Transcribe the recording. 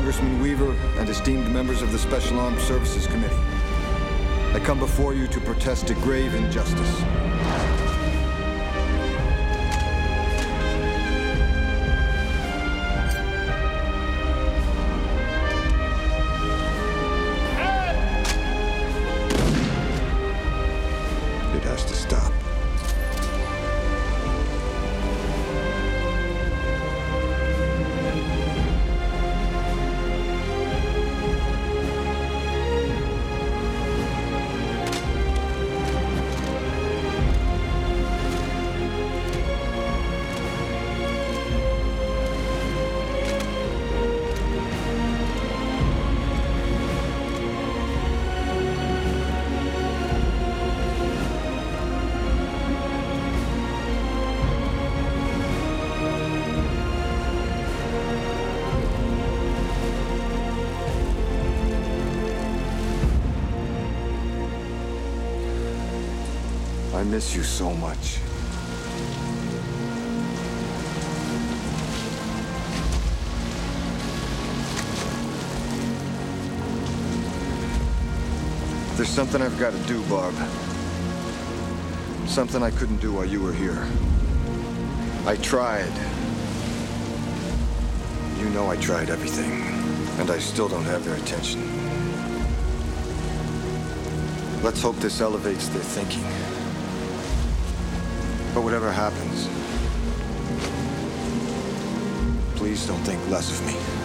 Congressman Weaver and esteemed members of the Special Armed Services Committee. I come before you to protest a grave injustice. It has to stop. I miss you so much. There's something I've got to do, Bob. Something I couldn't do while you were here. I tried. You know I tried everything, and I still don't have their attention. Let's hope this elevates their thinking. But whatever happens, please don't think less of me.